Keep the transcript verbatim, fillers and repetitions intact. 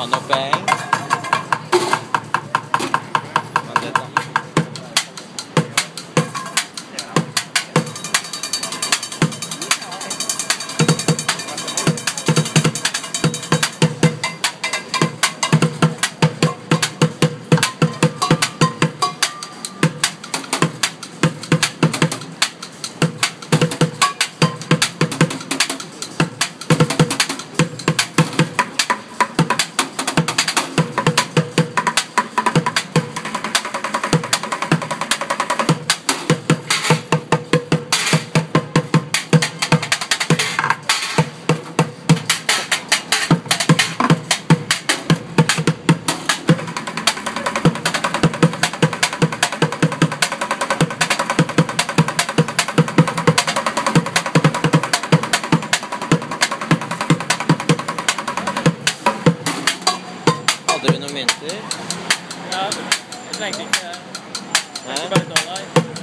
Oh, no bang. Other no, I think uh, eh? It's about it online.